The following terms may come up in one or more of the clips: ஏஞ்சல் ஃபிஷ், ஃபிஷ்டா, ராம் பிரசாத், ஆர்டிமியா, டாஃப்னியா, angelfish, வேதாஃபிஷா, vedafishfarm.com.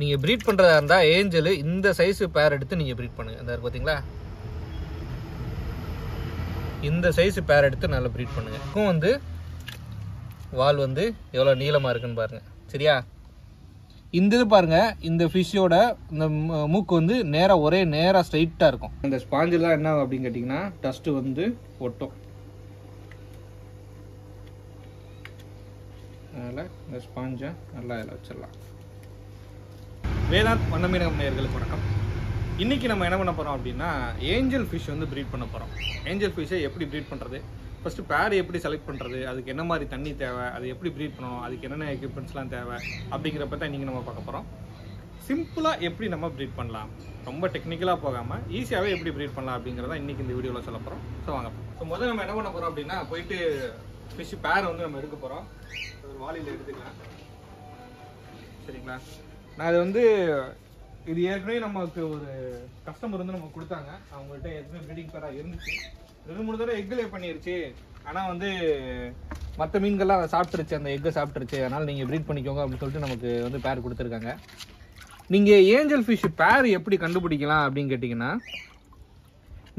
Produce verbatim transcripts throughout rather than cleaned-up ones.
நீங்க breed பண்றதா இருந்தா ஏஞ்சல் இந்த சைஸ் pair எடுத்து நீங்க breed பண்ணுங்க. இந்த பாத்தீங்களா இந்த சைஸ் pair எடுத்து நல்லா breed பண்ணுங்க. இப்போ வந்து வால் வந்து எவ்வளவு நீளமா இருக்குன்னு பாருங்க. சரியா? இந்த இது பாருங்க, இந்த ஃபிஷ்ஷோட இந்த மூக்கு வந்து நேரா ஒரே நேரா ஸ்ட்ரைட்டா இருக்கும். இந்த ஸ்பாஞ்சில என்ன அப்படினு கேட்டிங்கன்னா டஸ்ட் வந்து ஒட்டும். அதனால இந்த ஸ்பாஞ்சை நல்லா இதில் வச்சிடலாம். வேளாண் வண்ணமீனகம் நேயர்களுக்கு வணக்கம். இன்னைக்கு நம்ம என்ன பண்ண போறோம் அப்படின்னா ஏஞ்சல் ஃபிஷ் வந்து ப்ரீட் பண்ண போறோம். ஏஞ்சல் ஃபிஷ்ஷை எப்படி ப்ரீட் பண்றது, ஃபஸ்ட்டு பேர் எப்படி செலக்ட் பண்ணுறது, அதுக்கு என்ன மாதிரி தண்ணி தேவை, அது எப்படி ப்ரீட் பண்ணணும், அதுக்கு என்னென்ன எக்யூப்மெண்ட்ஸ்லாம் தேவை அப்படிங்கிறப்ப தான் இன்றைக்கி நம்ம பார்க்க போகிறோம். சிம்பிளாக எப்படி நம்ம ப்ரீட் பண்ணலாம், ரொம்ப டெக்னிக்கலாக போகாமல் ஈஸியாகவே எப்படி ப்ரீட் பண்ணலாம் அப்படிங்கிறதான் இன்றைக்கி இந்த வீடியோவில் சொல்ல போகிறோம். ஸோ வாங்க, ஸோ முதல்ல நம்ம என்ன பண்ண போகிறோம் அப்படின்னா போயிட்டு ஃபிஷ் பேர் வந்து நம்ம எடுக்க போகிறோம். ஒரு வாளியில் எடுத்துக்கலாம். சரிங்களா? நான் அது வந்து இது ஏற்கனவே நமக்கு ஒரு கஸ்டமர் வந்து நம்ம கொடுத்தாங்க. அவங்கள்ட்ட ஏற்கனவே ப்ரீடிங் பேராக இருந்துச்சு. ரெண்டு மூணு தடவை எக்கு லே பண்ணிருச்சு. ஆனால் வந்து மற்ற மீன்கள்லாம் சாப்பிட்டுருச்சு, அந்த எக்கை சாப்பிட்டுருச்சு. அதனால் நீங்கள் ப்ரீட் பண்ணிக்கோங்க அப்படின்னு சொல்லிட்டு நமக்கு வந்து பேர் கொடுத்துருக்காங்க. நீங்கள் ஏஞ்சல் ஃபிஷ் பேர் எப்படி கண்டுபிடிக்கலாம் அப்படின்னு கேட்டிங்கன்னா,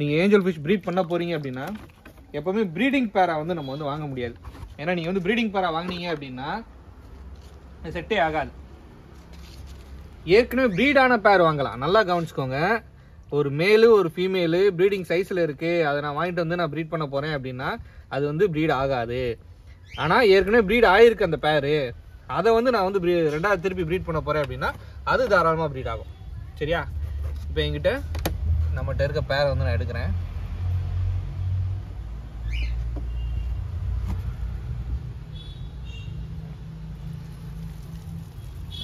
நீங்கள் ஏஞ்சல் ஃபிஷ் ப்ரீட் பண்ண போகிறீங்க அப்படின்னா எப்போவுமே ப்ரீடிங் பேரை வந்து நம்ம வந்து வாங்க முடியாது. ஏன்னா நீங்கள் வந்து ப்ரீடிங் பேரை வாங்கினீங்க அப்படின்னா செட்டே ஆகாது. ஏற்கனவே ப்ரீடான பேர் வாங்கலாம். நல்லா கவனிச்சுக்கோங்க. ஒரு மேலு ஒரு ஃபீமேலு ப்ரீடிங் சைஸில் இருக்குது, அதை நான் வாங்கிட்டு வந்து நான் ப்ரீட் பண்ண போகிறேன் அப்படின்னா அது வந்து ப்ரீட் ஆகாது. ஆனால் ஏற்கனவே ப்ரீட் ஆகிருக்கு அந்த பேரு, அதை வந்து நான் வந்து ப்ரீ ரெண்டாவது திருப்பி ப்ரீட் பண்ண போகிறேன் அப்படின்னா அது தாராளமாக ப்ரீட் ஆகும். சரியா? இப்போ என்கிட்ட நம்மகிட்ட இருக்க பேரை வந்து நான் எடுக்கிறேன்.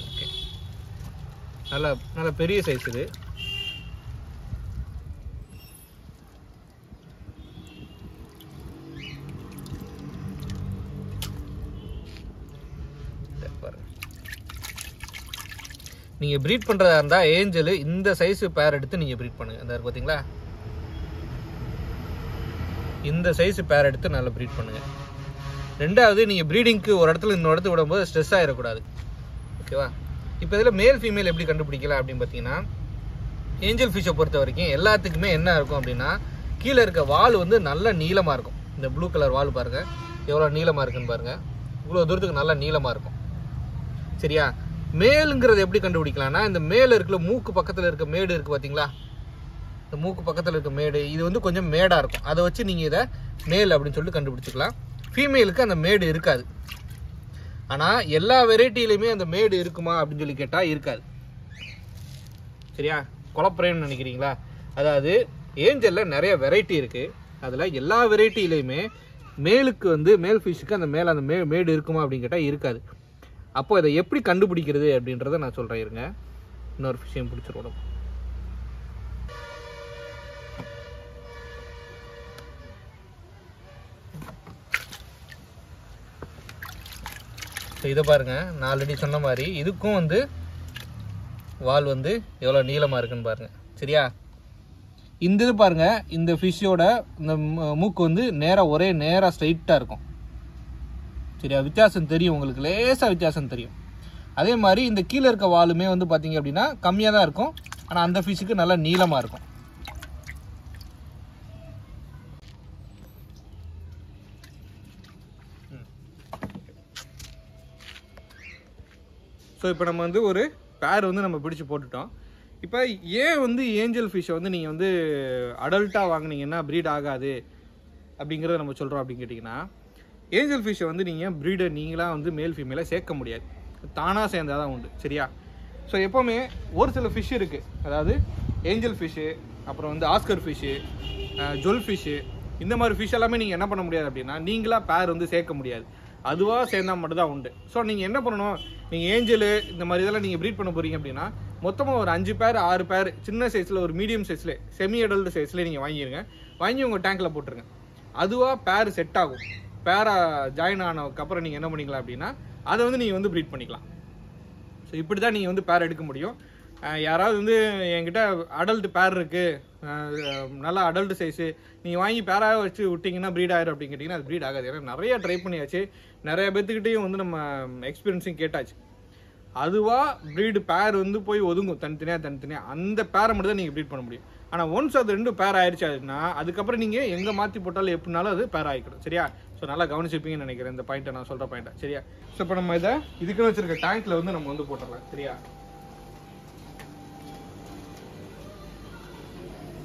ஓகே, நல்ல நல்ல பெரிய சைஸ் இது. நீங்கள் ப்ரீட் பண்ணுறதா இருந்தால் ஏஞ்சல் இந்த சைஸ் பேர் எடுத்து நீங்கள் ப்ரீட் பண்ணுங்கள். அந்த பார்த்தீங்களா இந்த சைஸ் பேர் எடுத்து நல்லா ப்ரீட் பண்ணுங்கள். ரெண்டாவது, நீங்கள் ப்ரீடிங்க்கு ஒரு இடத்துல இன்னொரு இடத்துல விடும்போது ஸ்ட்ரெஸ் ஆகிடக்கூடாது. ஓகேவா? இப்போ இதில் மேல் ஃபீமேல் எப்படி கண்டுபிடிக்கலாம் அப்படின்னு பார்த்தீங்கன்னா, ஏஞ்சல் ஃபிஷை பொறுத்த வரைக்கும் எல்லாத்துக்குமே என்ன இருக்கும் அப்படின்னா கீழே இருக்க வால் வந்து நல்லா நீளமாக இருக்கும். இந்த ப்ளூ கலர் வால் பாருங்கள், எவ்வளோ நீளமாக இருக்குன்னு பாருங்கள். இவ்வளோ தூரத்துக்கு நல்லா நீளமாக இருக்கும். சரியா? மேலுங்கிறது எப்படி கண்டுபிடிக்கலாம்னா, இந்த மேலே இருக்கிற மூக்கு பக்கத்தில் இருக்க மேடு இருக்குது பார்த்தீங்களா, இந்த மூக்கு பக்கத்தில் இருக்க மேடு இது வந்து கொஞ்சம் மேடாக இருக்கும். அதை வச்சு நீங்கள் இதை மேல் அப்படின்னு சொல்லிட்டு கண்டுபிடிச்சிக்கலாம். ஃபீமேலுக்கு அந்த மேடு இருக்காது. ஆனால் எல்லா வெரைட்டிலையுமே அந்த மேடு இருக்குமா அப்படின்னு சொல்லி கேட்டால் இருக்காது. சரியா? குழப்பறேன்னு நினைக்கிறீங்களா? அதாவது ஏஞ்சலில் நிறைய வெரைட்டி இருக்குது. அதில் எல்லா வெரைட்டிலையுமே மேலுக்கு வந்து மேல் ஃபிஷ்ஷுக்கு அந்த மேலே அந்த மே மேடு இருக்குமா அப்படின்னு கேட்டால் இருக்காது. அப்போ இதை எப்படி கண்டுபிடிக்கிறது அப்படின்றத நான் சொல்கிறேன். இருங்க, இன்னொரு ஃபிஷ்ஷையும் பிடிச்சிருவோம். இதை பாருங்கள், நான் ஆல்ரெடி சொன்ன மாதிரி இதுக்கும் வந்து வால் வந்து எவ்வளோ நீளமாக இருக்குன்னு பாருங்கள். சரியா? இந்த இது பாருங்கள், இந்த ஃபிஷ்ஷோட இந்த மூக்கு வந்து நேராக ஒரே நேராக ஸ்ட்ரைட்டாக இருக்கும். சரியா? வித்தியாசம் தெரியும் உங்களுக்கு, லேசாக வித்தியாசம் தெரியும். அதே மாதிரி இந்த கீழே இருக்க வாலுமே வந்து பார்த்தீங்க அப்படின்னா கம்மியாக தான் இருக்கும். ஆனால் அந்த ஃபிஷ்ஷுக்கு நல்லா நீளமாக இருக்கும். ஸோ இப்போ நம்ம வந்து ஒரு பேர் வந்து நம்ம பிடிச்சி போட்டுட்டோம். இப்போ ஏன் வந்து ஏஞ்சல் ஃபிஷ்ஷை வந்து நீங்கள் வந்து அடல்ட்டாக வாங்கினீங்கன்னா ப்ரீட் ஆகாது அப்படிங்கிறத நம்ம சொல்கிறோம் அப்படின்னு கேட்டிங்கன்னா, ஏஞ்சல் ஃபிஷ்ஷை வந்து நீங்கள் ப்ரீடை நீங்களாக வந்து மேல் ஃபீமேலாக சேர்க்க முடியாது. தானாக சேர்ந்தால் தான் உண்டு. சரியா? ஸோ எப்போவுமே ஒரு சில ஃபிஷ் இருக்குது, அதாவது ஏஞ்சல் ஃபிஷ்ஷு, அப்புறம் வந்து ஆஸ்கர் ஃபிஷ்ஷு, ஜொல் ஃபிஷ்ஷு, இந்த மாதிரி ஃபிஷ் எல்லாமே நீங்கள் என்ன பண்ண முடியாது அப்படின்னா நீங்களாக பேர் வந்து சேர்க்க முடியாது. அதுவாக சேர்ந்தால் மட்டும்தான் உண்டு. ஸோ நீங்கள் என்ன பண்ணணும், நீங்கள் ஏஞ்சலு இந்த மாதிரி இதெல்லாம் நீங்கள் ப்ரீட் பண்ண போகிறீங்க அப்படின்னா மொத்தமாக ஒரு அஞ்சு பேர் ஆறு பேர் சின்ன சைஸில் ஒரு மீடியம் சைஸில் செமி அடல்ட் சைஸ்லேயே நீங்கள் வாங்கிடுங்க. வாங்கி உங்கள் டேங்கில் போட்டுருங்க. அதுவாக பேர் செட் ஆகும். பேரா ஜாயின் ஆனதுக்கப்புறம் நீங்கள் என்ன பண்ணிக்கலாம் அப்படின்னா அதை வந்து நீங்கள் வந்து ப்ரீட் பண்ணிக்கலாம். ஸோ இப்படி தான் நீங்கள் வந்து பேர் எடுக்க முடியும். யாராவது வந்து என்கிட்ட அடல்ட் பேர் இருக்குது, நல்லா அடல்ட் சைஸு, நீங்கள் வாங்கி பேராக வச்சு விட்டிங்கன்னா ப்ரீட் ஆகிடும் அப்படின்னு கேட்டிங்கன்னா அது ப்ரீட் ஆகாது. ஏன்னா நிறையா ட்ரை பண்ணியாச்சு, நிறையா பேர்த்துக்கிட்டையும் வந்து நம்ம எக்ஸ்பீரியன்ஸும் கேட்டாச்சு. அதுவா breed pair வந்து போய் ஒதுங்கும் தனித்தனியாக தனித்தனியாக அந்த பேரை மட்டும் தான் நீங்கள் breed பண்ண முடியும். ஆனால் ஒன்ஸ் அது ரெண்டும் பேர் ஆயிடுச்சு ஆயிடுச்சுன்னா அதுக்கப்புறம் நீங்கள் எங்கே மாற்றி போட்டாலும் எப்படினாலும் அது பேர் ஆகிக்கணும். சரியா? ஸோ நல்லா கவனிச்சிருப்பீங்கன்னு நினைக்கிறேன் இந்த பாயிண்ட்டை, நான் சொல்கிற பாயிண்ட்டை. சரியா? ஸோ இப்போ நம்ம இதை இதுக்குன்னு வச்சுருக்க டேங்க்கில் வந்து நம்ம வந்து போட்டுடலாம். சரியா?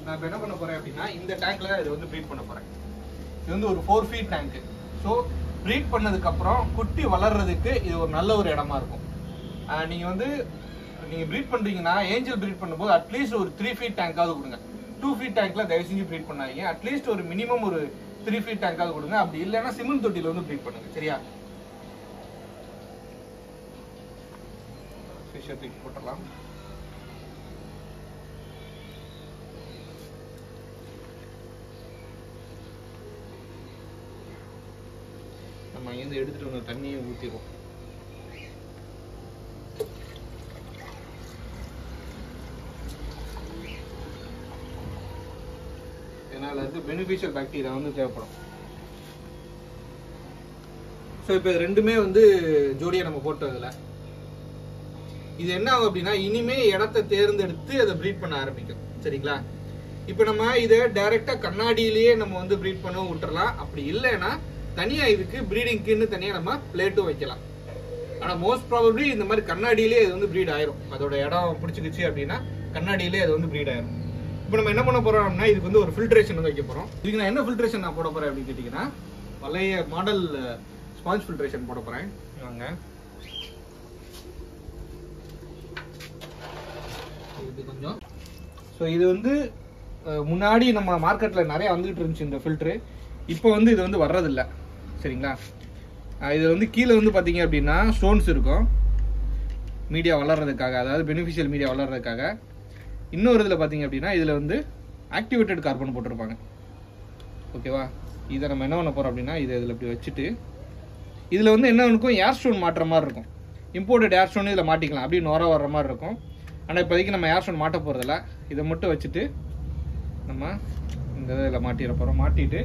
நான் இப்போ என்ன பண்ண போகிறேன் அப்படின்னா இந்த டேங்க்கில் இது வந்து ப்ரீட் பண்ண போகிறேன். இது வந்து ஒரு four feet tank. So breed பண்ணதுக்கப்புறம் குட்டி வளர்கிறதுக்கு இது ஒரு நல்ல ஒரு இடமா இருக்கும். நீங்கள் வந்து நீங்கள் ப்ரீட் பண்ணுறீங்கன்னா ஏஞ்சல் ப்ரீட் பண்ணும்போது அட்லீஸ்ட் ஒரு த்ரீ ஃபீட் டேங்காவது கொடுங்க. டூ ஃபீட் டேங்க்கில் தயவு செஞ்சு ப்ரீட் பண்ணாதீங்க. அட்லீஸ்ட் ஒரு மினிமம் ஒரு த்ரீ ஃபீட் டேங்காவது கொடுங்க. அப்படி இல்லைன்னா சிமெண்ட் தொட்டியில் வந்து ப்ரீட் பண்ணுங்க. சரியா? ஃபிஷ் தூக்கி போட்டலாம். நம்ம இங்கேருந்து எடுத்துகிட்டு வந்த தண்ணியை ஊற்றிடுவோம். அதனால வந்து பெனிஃபிஷியல் பாக்டீரியா வந்து தேவைப்படும். ஸோ இப்போ ரெண்டுமே வந்து ஜோடியாக நம்ம போட்டதில்ல, இது என்ன ஆகும் அப்படின்னா இனிமே இடத்த தேர்ந்தெடுத்து அதை ப்ரீட் பண்ண ஆரம்பிக்கும். சரிங்களா? இப்போ நம்ம இதை டைரெக்டாக கண்ணாடியிலேயே நம்ம வந்து ப்ரீட் பண்ண விட்டுறலாம். அப்படி இல்லைன்னா தனியாக இதுக்கு ப்ரீடிங்க்குன்னு தனியாக நம்ம பிளேட்டும் வைக்கலாம். ஆனால் மோஸ்ட் ப்ராபப்ளி இந்த மாதிரி கண்ணாடியிலே இது வந்து ப்ரீட் ஆயிரும். அதோட இடம் பிடிச்சிக்கிச்சு அப்படின்னா கண்ணாடியிலே அது வந்து ப்ரீட் ஆயிரும். இப்போ நம்ம என்ன பண்ண போகிறோம்னா இதுக்கு வந்து ஒரு ஃபில்ட்ரேஷன் வந்து வைக்க போகிறோம். இதுக்கு நான் என்ன ஃபில்ட்ரேஷன் நான் போட போகிறேன் அப்படின்னு கேட்டிங்கன்னா பழைய மாடல் ஸ்பாஞ்ச் ஃபில்ட்ரேஷன் போட போகிறேன். வாங்க இது கொஞ்சம். ஸோ இது வந்து முன்னாடி நம்ம மார்க்கெட்டில் நிறையா வந்துகிட்டு இருந்துச்சு இந்த ஃபில்ட்ரு. இப்போ வந்து இது வந்து வர்றதில்லை. சரிங்களா? இது வந்து கீழே வந்து பார்த்தீங்க அப்படின்னா ஸ்டோன்ஸ் இருக்கும் மீடியா வளர்கிறதுக்காக, அதாவது பெனிஃபிஷியல் மீடியா வளர்கிறதுக்காக. இன்னொரு இதில் பார்த்தீங்க அப்படின்னா இதில் வந்து ஆக்டிவேட்டட் கார்பன் போட்டிருப்பாங்க. ஓகேவா? இதை நம்ம என்ன பண்ண போகிறோம் அப்படின்னா இதை இதில் இப்படி வச்சுட்டு இதில் வந்து என்ன இருக்கும் ஏர் ஸ்டோன் மாட்டுற மாதிரி இருக்கும். இம்போர்ட்டட் ஏர் ஸ்டோன் இதில் மாட்டிக்கலாம், அப்படியே நோரா வர்ற மாதிரி இருக்கும். ஆனால் இப்போதைக்கு நம்ம ஏர் ஸ்டோன் மாட்ட போகிறதில்ல. இதை மட்டும் வச்சுட்டு நம்ம இந்த இதில் மாட்டிட போகிறோம். மாட்டிட்டு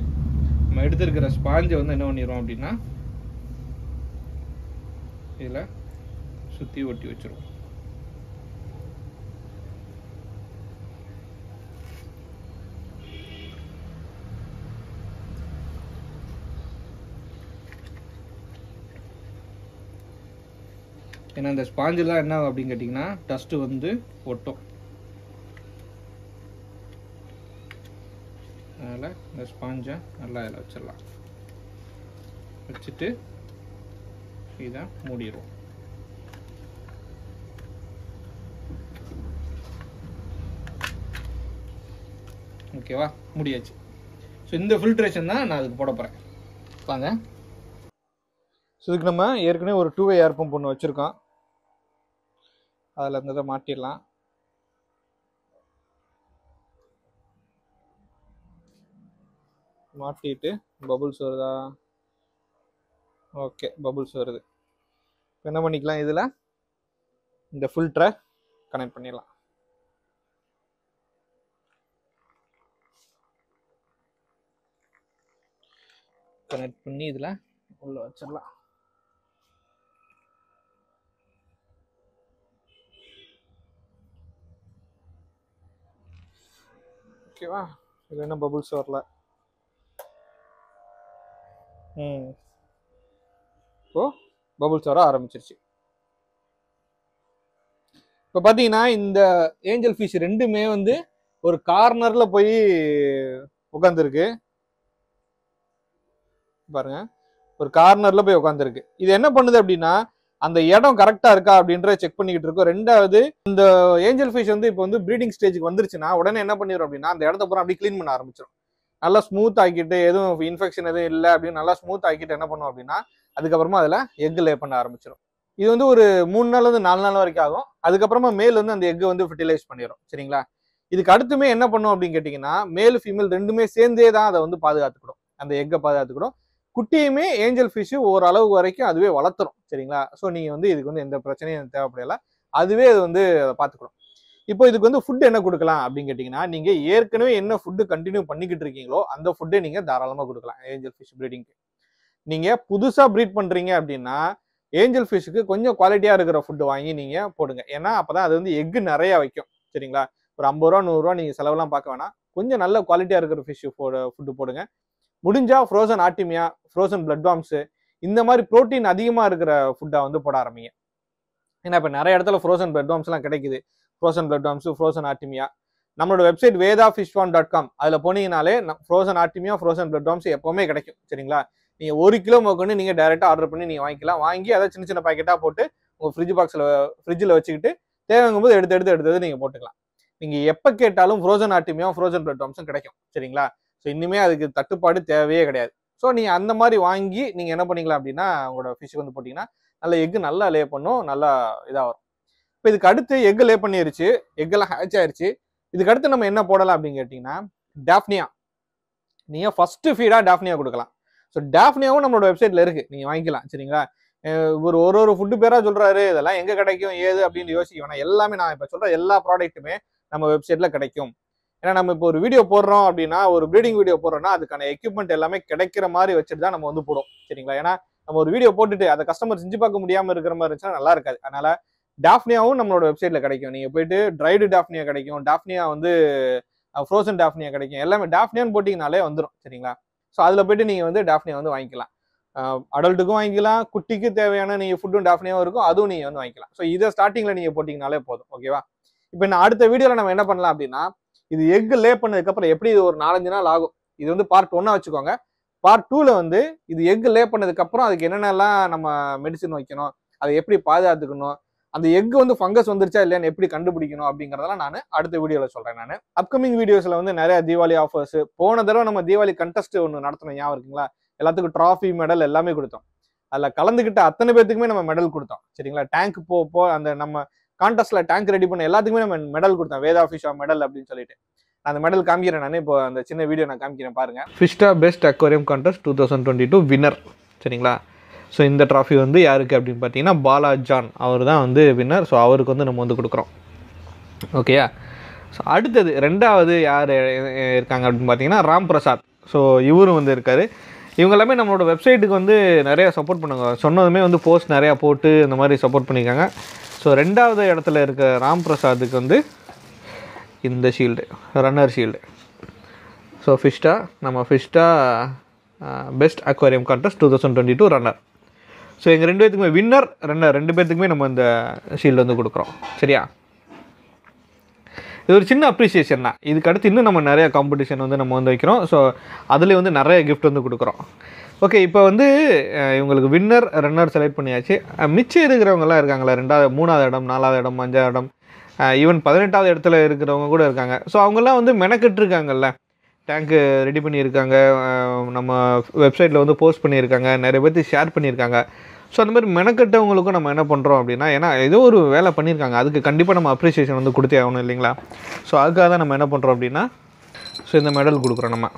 நம்ம எடுத்துருக்கிற ஸ்பாஞ்சை வந்து என்ன பண்ணிடுவோம் அப்படின்னா இதில் சுற்றி ஒட்டி வச்சிருவோம். ஏன்னா இந்த ஸ்பாஞ்செலாம் என்ன அப்படின்னு கேட்டிங்கன்னா டஸ்ட்டு வந்து ஒட்டும். அதனால் இந்த ஸ்பாஞ்சை நல்லா இதில் வச்சிடலாம். வச்சுட்டு இதை மூடிடுவோம். ஓகேவா? முடியாச்சு. ஸோ இந்த ஃபில்ட்ரேஷன் தான் நான் அதுக்கு போட போகிறேன். வாங்க. ஸோ இதுக்கு நம்ம ஏற்கனவே ஒரு டூ வே ஏர் பம்ப் ஒன்று வச்சுருக்கோம். அதில் இருந்ததை மாட்டிடலாம். மாட்டிட்டு பபுள்ஸ் வருதா? ஓகே, பபுள்ஸ் வருது. என்ன பண்ணிக்கலாம், இதில் இந்த ஃபில்டரை கனெக்ட் பண்ணிடலாம். கனெக்ட் பண்ணி இதில் உள்ளே வச்சிடலாம். ஓகேவா? இதில் என்ன பபுள்ஸ் வரல. ம் இப்போது பபுள்ஸ் வர ஆரம்பிச்சிருச்சு. இப்போ பார்த்தீங்கன்னா இந்த ஏஞ்சல் ஃபிஷ் ரெண்டுமே வந்து ஒரு கார்னரில் போய் உட்காந்துருக்கு. பாருங்க, ஒரு கார்னரில் போய் உட்காந்துருக்கு. இது என்ன பண்ணுது அப்படின்னா அந்த இடம் கரெக்டாக இருக்கா அப்படின்ற செக் பண்ணிக்கிட்டு இருக்கோம். ரெண்டாவது இந்த ஏஞ்சல் ஃபிஷ் வந்து இப்போ வந்து ப்ரீடிங் ஸ்டேஜுக்கு வந்துருச்சுன்னா உடனே என்ன பண்ணிடுறோம் அப்படின்னா அந்த இடத்த பூரா அப்படியே க்ளீன் பண்ண ஆரம்பிச்சிடும். நல்லா ஸ்மூத் ஆக்கிட்டு எதுவும் இன்ஃபெக்ஷன் எதுவும் இல்லை அப்படின்னு நல்லா ஸ்மூத் ஆக்கிட்டு என்ன பண்ணுவோம் அப்படின்னா அதுக்கப்புறமா அதில் எக்கு லே பண்ண ஆரம்பிச்சிடும். இது வந்து ஒரு மூணு நாள் வந்து நாலு நாள் வரைக்கும் ஆகும். அதுக்கப்புறமா மேல் வந்து அந்த எக்கு வந்து ஃபெர்டிலைஸ் பண்ணிடும். சரிங்களா? இதுக்கு அடுத்துமே என்ன பண்ணும் அப்படின்னு கேட்டிங்கன்னா மேல் ஃபீமேல் ரெண்டுமே சேர்ந்தே தான் அதை வந்து பாதுகாத்துக்கிடும், அந்த எக்கை பாதுகாத்துக்கிடும். குட்டியுமே ஏஞ்சல் ஃபிஷ்ஷு ஓரளவு வரைக்கும் அதுவே வளர்த்துடும். சரிங்களா? ஸோ நீங்கள் வந்து இதுக்கு வந்து எந்த பிரச்சனையும் தேவைப்படையலை, அதுவே அது வந்து பார்த்துக்கிடும். இப்போ இதுக்கு வந்து ஃபுட்டு என்ன கொடுக்கலாம் அப்படின்னு கேட்டிங்கன்னா நீங்கள் ஏற்கனவே என்ன ஃபுட்டு கண்டினியூ பண்ணிக்கிட்டு இருக்கீங்களோ அந்த ஃபுட்டை நீங்கள் தாராளமாக கொடுக்கலாம். ஏஞ்சல் ஃபிஷ் ப்ரீடிங்க்கு நீங்கள் புதுசாக ப்ரீட் பண்ணுறீங்க அப்படின்னா angel fish ku konjam quality ah irukra food vaangi neenga podunga ena appoda adu vandu egg nariya vaikum seringla oru fifty rupees neenga selavalam paakavana konjam nalla quality ah irukra fish food podunga mudinja frozen artemia frozen bloodworms indha mari protein adhigama irukra food ah vandu poda arambiye ena ipo nariya edathula frozen bloodworms la kedaikudhu frozen bloodworms frozen artemia நம்மளோட website veda fish farm dot com அதுல போனீங்கனாலே frozen ஆர்டிமியா frozen bloodworms எப்பவுமே கிடைக்கும் சரிங்களா. நீங்க ஒரு kilo மோக்கொண்டு நீங்க டைரக்டா ஆர்டர் பண்ணி நீங்க வாங்கிக்கலாம். வாங்கி அத சின்ன சின்ன பாக்கெட்டா போட்டு உங்க ஃப்ரிட்ஜ் பாக்ஸ்ல ஃப்ரிட்ஜ்ல வச்சிக்கிட்டு தேவைங்கும்போது எடுத்து எடுத்து எடுத்து நீங்க போட்டுக்கலாம். நீங்க எப்ப கேட்டாலும் ஃப்ரோசன் ஆர்டிமியா ஃப்ரோசன் பிளட்வாம்ஸும் கிடைக்கும் சரிங்களா. சோ இன்னுமே அதுக்கு தட்டுப்பாடு தேவையே கிடையாது. சோ நீங்க அந்த மாதிரி வாங்கி நீங்க என்ன பண்ணீங்களா அப்படின்னா உங்களோட ஃபிஷ் வந்து போட்டீங்கன்னா நல்ல எக் நல்லா லே பண்ணும், நல்லா இதா வரும். இப்போ இதுக்கு அடுத்து எக் லே பண்ணிருச்சு, எக் எல்லாம் ஹேட்ச் ஆயிருச்சு. இதுக்கு அடுத்து நம்ம என்ன போடலாம் அப்படின்னு கேட்டிங்கன்னா டாஃப்னியா, நீங்கள் ஃபஸ்ட்டு ஃபீடாக டாஃப்னியா கொடுக்கலாம். ஸோ டாஃப்னியாவும் நம்மளோட வெப்சைட்டில் இருக்குது, நீங்கள் வாங்கிக்கலாம் சரிங்களா. ஒரு ஒரு ஒரு ஃபுட்டு பேராக சொல்கிறாரு, இதெல்லாம் எங்கே கிடைக்கும் ஏது அப்படின்னு யோசிக்க வேணாம். எல்லாமே நான் இப்போ சொல்கிற எல்லா ப்ராடக்ட்டுமே நம்ம வெப்சைட்டில் கிடைக்கும். ஏன்னா நம்ம இப்போ ஒரு வீடியோ போடுறோம் அப்படின்னா, ஒரு ப்ரீடிங் வீடியோ போடுறோன்னா அதுக்கான எக்யூப்மெண்ட் எல்லாமே கிடைக்கிற மாதிரி வச்சுட்டு தான் நம்ம வந்து போடுவோம் சரிங்களா. ஏன்னா நம்ம ஒரு வீடியோ போட்டுட்டு அதை கஸ்டமர் செஞ்சு பார்க்க முடியாமல் இருக்கிற மாதிரி இருந்துச்சுன்னா நல்லா இருக்காது. அதனால் டாஃப்னியாவும் நம்மளோட வெப்சைட்ல கிடைக்கும். நீங்க போயிட்டு ட்ரைடு டாஃப்னியா கிடைக்கும், டாஃப்னியா வந்து ஃப்ரோசன் டாஃப்னியா கிடைக்கும், எல்லாமே டாஃப்னியான்னு போட்டிங்கனாலே வந்துடும் சரிங்களா. ஸோ அதில் போயிட்டு நீங்கள் வந்து டாஃப்னியா வந்து வாங்கிக்கலாம். அடல்ட்டுக்கும் வாங்கிக்கலாம், குட்டிக்கு தேவையான நீங்கள் ஃபுட்டும் டாஃப்னியாவும் இருக்கும், அதுவும் நீங்கள் வந்து வாங்கிக்கலாம். ஸோ இதை ஸ்டார்டிங்கில் நீங்கள் போட்டிங்கனாலே போதும் ஓகேவா. இப்போ நான் அடுத்த வீடியோவில் நம்ம என்ன பண்ணலாம் அப்படின்னா இது எக் லே பண்ணதுக்கப்புறம் எப்படி இது ஒரு நாலஞ்சு நாள் ஆகும், இது வந்து பார்ட் ஒன்னா வச்சுக்கோங்க. பார்ட் டூவில் வந்து இது எக் லே பண்ணதுக்கப்புறம் அதுக்கு என்னென்னலாம் நம்ம மெடிசன் வைக்கணும், அதை எப்படி பாதுகாத்துக்கணும், அந்த எக் வந்து ஃபங்கஸ் வந்துருச்சா இல்லையான்னு எப்படி கண்டுபிடிக்கணும் அப்படிங்கிறதெல்லாம் நான் அடுத்த வீடியோவில் சொல்கிறேன். நான் அப்கமிங் வீடியோஸில் வந்து நிறைய தீபாவளி ஆஃபர்ஸ், போன தடவை நம்ம தீபாவளி கண்டெஸ்ட் ஒன்று நடத்தணும் ஞாபகம் இருக்குங்களா, எல்லாத்துக்கும் ட்ராஃபி மெடல் எல்லாமே கொடுத்தோம். அதில் கலந்துக்கிட்ட அத்தனை பேர்த்துக்குமே நம்ம மெடல் கொடுத்தோம் சரிங்களா. டேங்க் போ போ அந்த நம்ம கான்டெஸ்ட்டில் டேங்க் ரெடி பண்ண எல்லாத்துக்குமே நம்ம மெடல் கொடுத்தோம், வேதாஃபிஷா மெடல் அப்படின்னு சொல்லிட்டு. அந்த மெடல் காமிக்கிறேன் நான், இப்போ அந்த சின்ன வீடியோ நான் காமிக்கிறேன் பாருங்க. ஃபிஷ்டா best aquarium contest two thousand twenty two winner சரிங்களா. ஸோ இந்த ட்ராஃபி வந்து யாருக்கு அப்படின்னு பார்த்தீங்கன்னா பாலாஜான் அவர் தான் வந்து வின்னர். ஸோ அவருக்கு வந்து நம்ம வந்து கொடுக்குறோம் ஓகேயா. ஸோ அடுத்தது ரெண்டாவது யார் இருக்காங்க அப்படின்னு பார்த்தீங்கன்னா ராம் பிரசாத். ஸோ இவரும் வந்து இருக்கார். இவங்க எல்லாமே நம்மளோட வெப்சைட்டுக்கு வந்து நிறையா சப்போர்ட் பண்ணுங்க, சொன்னதுமே வந்து போஸ்ட் நிறையா போட்டு இந்த மாதிரி சப்போர்ட் பண்ணியிருக்காங்க. ஸோ ரெண்டாவது இடத்துல இருக்க ராம் பிரசாத்துக்கு வந்து இந்த ஷீல்டு, ரன்னர் ஷீல்டு. ஸோ ஃபிஷ்டா நம்ம ஃபிஷ்டா best aquarium contest two thousand twenty two runner. So எங்கள் ரெண்டு பேர்த்துக்குமே வின்னர் ரன்னர் ரெண்டு பேர்த்துக்குமே நம்ம இந்த ஷீல்டு வந்து கொடுக்குறோம் சரியா. இது ஒரு சின்ன அப்ரிசியேஷன் தான். இதுக்கடுத்து இன்னும் நம்ம நிறையா காம்படிஷன் வந்து நம்ம வந்து வைக்கிறோம். ஸோ அதில் வந்து நிறைய கிஃப்ட் வந்து கொடுக்குறோம் ஓகே. இப்போ வந்து இவங்களுக்கு வின்னர் ரன்னர் செலக்ட் பண்ணியாச்சு. மிச்சம் இருக்கிறவங்கலாம் இருக்காங்களா, ரெண்டாவது மூணாவது இடம் நாலாவது இடம் அஞ்சாவது இடம் ஈவன் பதினெட்டாவது இடத்துல இருக்கிறவங்க கூட இருக்காங்க. ஸோ அவங்கெல்லாம் வந்து மெனக்கெட்டுருக்காங்கல்ல, டேங்க்கு ரெடி பண்ணியிருக்காங்க, நம்ம வெப்சைட்டில் வந்து போஸ்ட் பண்ணியிருக்காங்க, நிறைய பேர்த்து ஷேர் பண்ணியிருக்காங்க. ஸோ அந்த மாதிரி மெனக்கட்டவங்களுக்கும் நம்ம என்ன பண்ணுறோம் அப்படின்னா, ஏன்னா ஏதோ ஒரு வேலை பண்ணியிருக்காங்க, அதுக்கு கண்டிப்பாக நம்ம அப்ரிசியேஷன் வந்து கொடுத்தே ஆகணும் இல்லைங்களா. ஸோ அதுக்காக தான் நம்ம என்ன பண்ணுறோம் அப்படின்னா ஸோ இந்த மெடல் கொடுக்குறோம் நம்ம.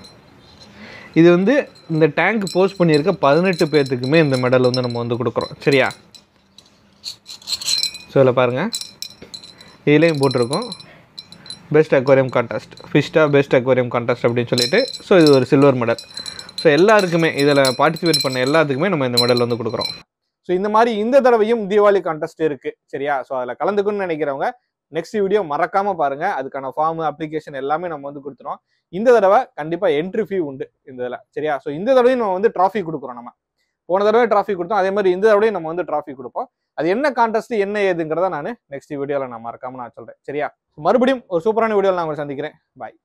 இது வந்து இந்த டேங்க் போஸ்ட் பண்ணியிருக்க பதினெட்டு பேர்த்துக்குமே இந்த மெடல் வந்து நம்ம வந்து கொடுக்குறோம் சரியா. ஸோ இதில் பாருங்கள், இதுலேயும் போட்டிருக்கோம் best aquarium contest, ஃபிஷ்டா best aquarium contest அப்படின்னு சொல்லிட்டு. ஸோ இது ஒரு சில்வர் மெடல். ஸோ எல்லாருக்குமே இதில் பார்ட்டிசிபேட் பண்ண எல்லாத்துக்குமே நம்ம இந்த மெடல் வந்து கொடுக்குறோம். ஸோ இந்த மாதிரி இந்த தடவையும் தீபாவளி கான்டெஸ்ட் இருக்குது சரியா. ஸோ அதில் கலந்துக்கணும்னு நினைக்கிறவங்க நெக்ஸ்ட் வீடியோ மறக்காமல் பாருங்கள். அதுக்கான ஃபார்ம் அப்ளிகேஷன் எல்லாமே நம்ம வந்து கொடுத்துறோம். இந்த தடவை கண்டிப்பாக என்ட்ரி ஃபீ உண்டு இந்த இதில் சரியா. ஸோ இந்த தடவையும் நம்ம வந்து ட்ராஃபி கொடுக்குறோம். நம்ம போன தடவை ட்ராஃபி கொடுத்தோம், அதே மாதிரி இந்த தடவையும் நம்ம வந்து ட்ராஃபி கொடுப்போம். அது என்ன கான்டெஸ்ட் என்ன ஏதுங்கிறத நான் நெக்ஸ்ட் வீடியோவில் நான் மறக்காமல் நான் சொல்கிறேன் சரியா. மறுபடியும் ஒரு சூப்பரான வீடியோவில் நான் உங்களை சந்திக்கிறேன். பாய்.